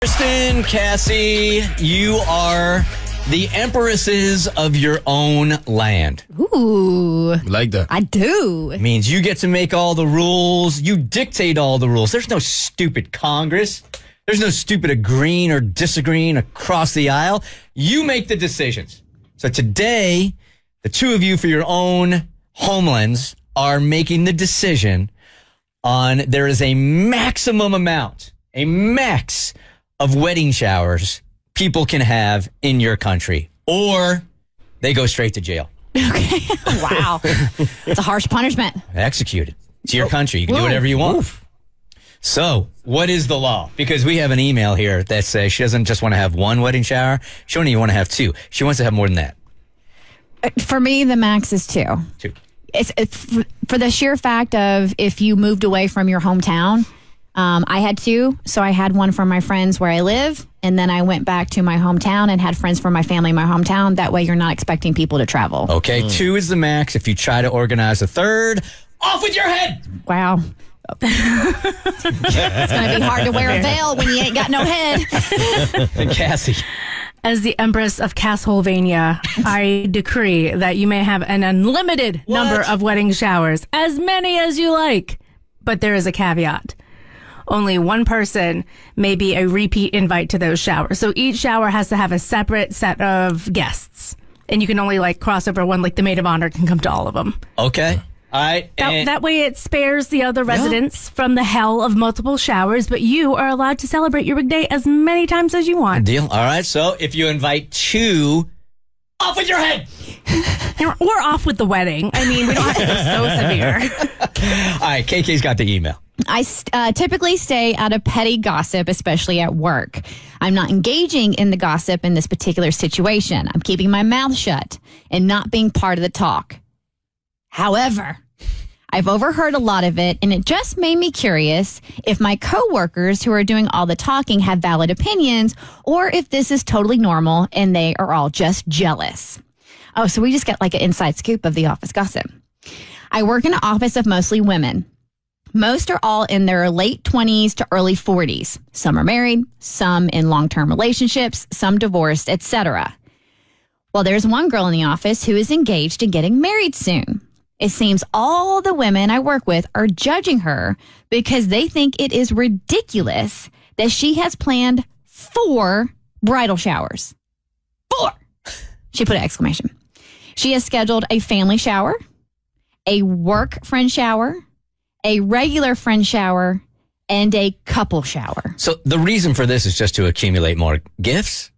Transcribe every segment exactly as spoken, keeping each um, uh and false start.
Kristen, Cassie, you are the empresses of your own land. Ooh. Like that. I do. It means you get to make all the rules. You dictate all the rules. There's no stupid Congress. There's no stupid agreeing or disagreeing across the aisle. You make the decisions. So today, the two of you for your own homelands are making the decision on there is a maximum amount, a max of wedding showers people can have in your country, or they go straight to jail. Okay. Wow. It's a harsh punishment. Executed. It's your country. You can Whoa. do whatever you want. Oof. So what is the law? Because we have an email here that says she doesn't just want to have one wedding shower. She doesn't even want to have two. She wants to have more than that. For me, the max is two. Two. It's, it's for the sheer fact of if you moved away from your hometown. Um, I had two, so I had one for my friends where I live, and then I went back to my hometown and had friends for my family in my hometown. That way you're not expecting people to travel. Okay, mm. two is the max. If you try to organize a third, off with your head! Wow. It's going to be hard to wear a veil when you ain't got no head. And Cassie. As the Empress of Castlevania, I decree that you may have an unlimited what? number of wedding showers, as many as you like. But there is a caveat. Only one person may be a repeat invite to those showers. So each shower has to have a separate set of guests. And you can only, like, cross over one. Like, the maid of honor can come to all of them. Okay. All right. That, that way it spares the other residents yeah. from the hell of multiple showers, but you are allowed to celebrate your big day as many times as you want. Good deal. All right. So if you invite two, off with your head. Or off with the wedding. I mean, we don't have to be so severe. All right. K K's got the email. I uh, typically stay out of petty gossip, especially at work. I'm not engaging in the gossip in this particular situation. I'm keeping my mouth shut and not being part of the talk. However, I've overheard a lot of it, and it just made me curious if my coworkers who are doing all the talking have valid opinions or if this is totally normal and they are all just jealous. Oh, so we just got like an inside scoop of the office gossip. I work in an office of mostly women. Most are all in their late twenties to early forties. Some are married, some in long-term relationships, some divorced, et cetera. Well, there's one girl in the office who is engaged and getting married soon. It seems all the women I work with are judging her because they think it is ridiculous that she has planned four bridal showers. Four! She put an exclamation. She has scheduled a family shower, a work friend shower, a regular friend shower, and a couple shower. So the reason for this is just to accumulate more gifts?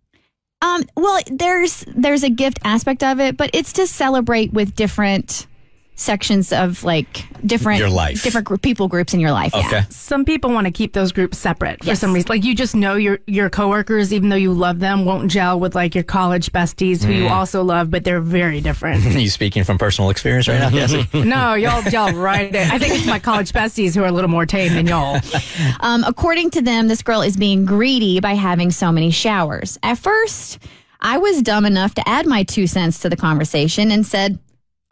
Um, well, there's there's a gift aspect of it, but it's to celebrate with different sections of, like, different your life. different group, people groups in your life. Okay. Yeah. Some people want to keep those groups separate for yes. some reason. Like, you just know your, your coworkers, even though you love them, won't gel with, like, your college besties who mm. you also love, but they're very different. Are you speaking from personal experience right now, Cassie? No, y'all gel right in. I think it's my college besties who are a little more tame than y'all. Um, according to them, this girl is being greedy by having so many showers. At first, I was dumb enough to add my two cents to the conversation and said,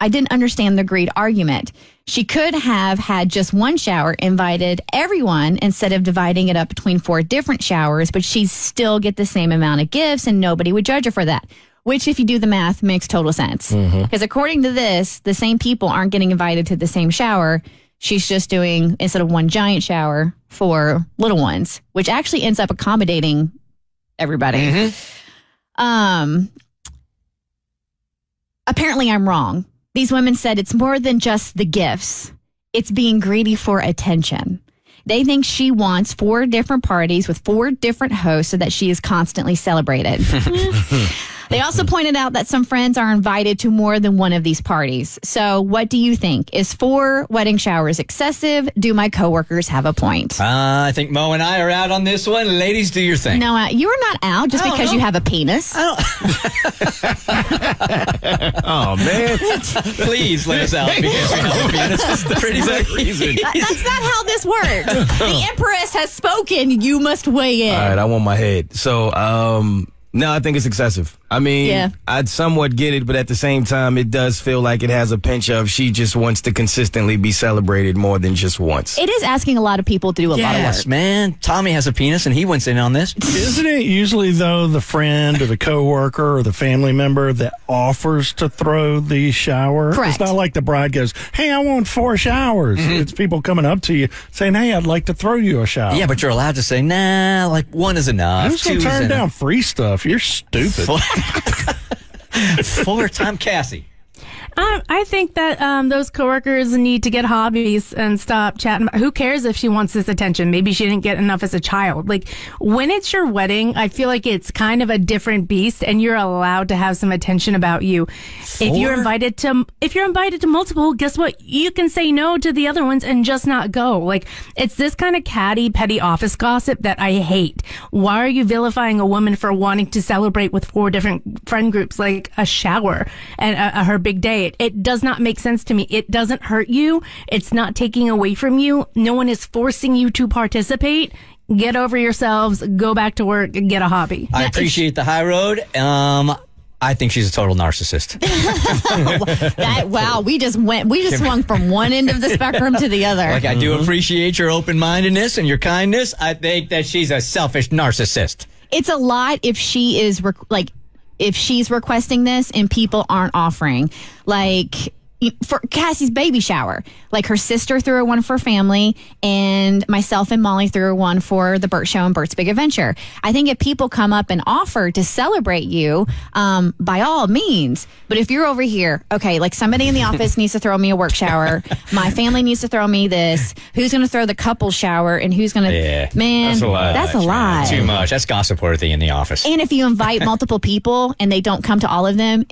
I didn't understand the greed argument. She could have had just one shower, invited everyone instead of dividing it up between four different showers, but she'd still get the same amount of gifts and nobody would judge her for that, which if you do the math makes total sense. Mm-hmm. Because according to this, the same people aren't getting invited to the same shower. She's just doing, instead of one giant shower, four little ones, which actually ends up accommodating everybody. Mm-hmm. Um, apparently I'm wrong. These women said it's more than just the gifts. It's being greedy for attention. They think she wants four different parties with four different hosts so that she is constantly celebrated. They also pointed out that some friends are invited to more than one of these parties. So what do you think? Is four wedding showers excessive? Do my coworkers have a point? Uh, I think Mo and I are out on this one. Ladies, do your thing. No, uh, you are not out just because know. you have a penis. Oh, man. Please let us out because we have a penis. That's the pretty exact reason. That's not how this works. The Empress has spoken. You must weigh in. All right, I want my head. So, um, no, I think it's excessive. I mean, yeah. I'd somewhat get it, but at the same time, it does feel like it has a pinch of she just wants to consistently be celebrated more than just once. It is asking a lot of people to do a yes, lot of work. Man, Tommy has a penis, and he went in on this. Isn't it usually, though, the friend or the coworker or the family member that offers to throw the shower? Correct. It's not like the bride goes, hey, I want four showers. Mm-hmm. It's people coming up to you saying, hey, I'd like to throw you a shower. Yeah, but you're allowed to say, nah, like one is enough. Who's going to turn down free stuff? You're stupid. Fuller-time Cassie. Um, I think that um, those coworkers need to get hobbies and stop chatting. About, who cares if she wants this attention? Maybe she didn't get enough as a child. Like, when it's your wedding, I feel like it's kind of a different beast, and you're allowed to have some attention about you. Four? If you're invited to, if you're invited to multiple, guess what? You can say no to the other ones and just not go. Like, it's this kind of catty, petty office gossip that I hate. Why are you vilifying a woman for wanting to celebrate with four different friend groups, like a shower and a, a, her big day? It, it does not make sense to me. It doesn't hurt you. It's not taking away from you. No one is forcing you to participate. Get over yourselves. Go back to work. Get a hobby. I appreciate the high road. Um, I think she's a total narcissist. that, wow, we just went. We just swung from one end of the spectrum to the other. Like, I do appreciate your open-mindedness and your kindness. I think that she's a selfish narcissist. It's a lot if she is like. If she's requesting this and people aren't offering, like for Cassie's baby shower, like her sister threw her one for family and myself and Molly threw her one for the Bert show and Bert's Big Adventure. I think if people come up and offer to celebrate you, um, by all means. But if you're over here, okay, like somebody in the office needs to throw me a work shower. My family needs to throw me this. Who's going to throw the couple shower and who's going to, yeah, man, that's a lot. That's a lot. Too much. That's gossip worthy in the office. And if you invite multiple people and they don't come to all of them,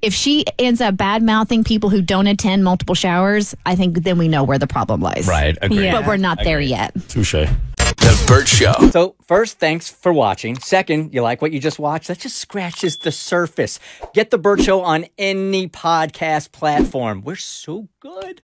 if she ends up bad-mouthing people who don't attend multiple showers, I think then we know where the problem lies. Right, agreed. Yeah. But we're not agreed. There yet. Touché. The Bert Show. So, first, thanks for watching. Second, you like what you just watched? That just scratches the surface. Get The Bert Show on any podcast platform. We're so good.